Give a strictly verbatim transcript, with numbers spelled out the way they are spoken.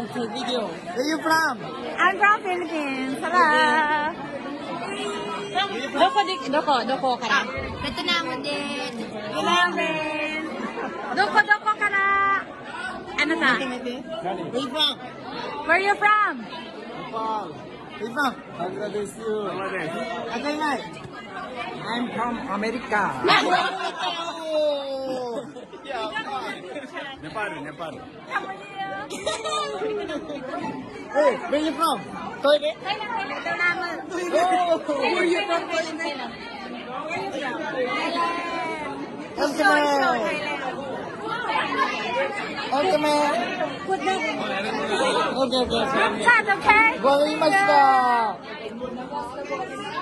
Okay, video. Where you from? I'm from Philippines. Hello. Doko di doko doko kana. Vietnam din. Vietnam din. Doko doko kana. Ano sa? Where you from? Where you from? Nepal. Where from? Bangladesh. Bangladesh. Okay, guys. I'm from America. Nepal, Nepal. Hey, where you from? Thailand. Thailand. Oh, where you from? Thailand. Okay, man. Okay, man. Good day. Okay, okay. Good. Okay. Very much.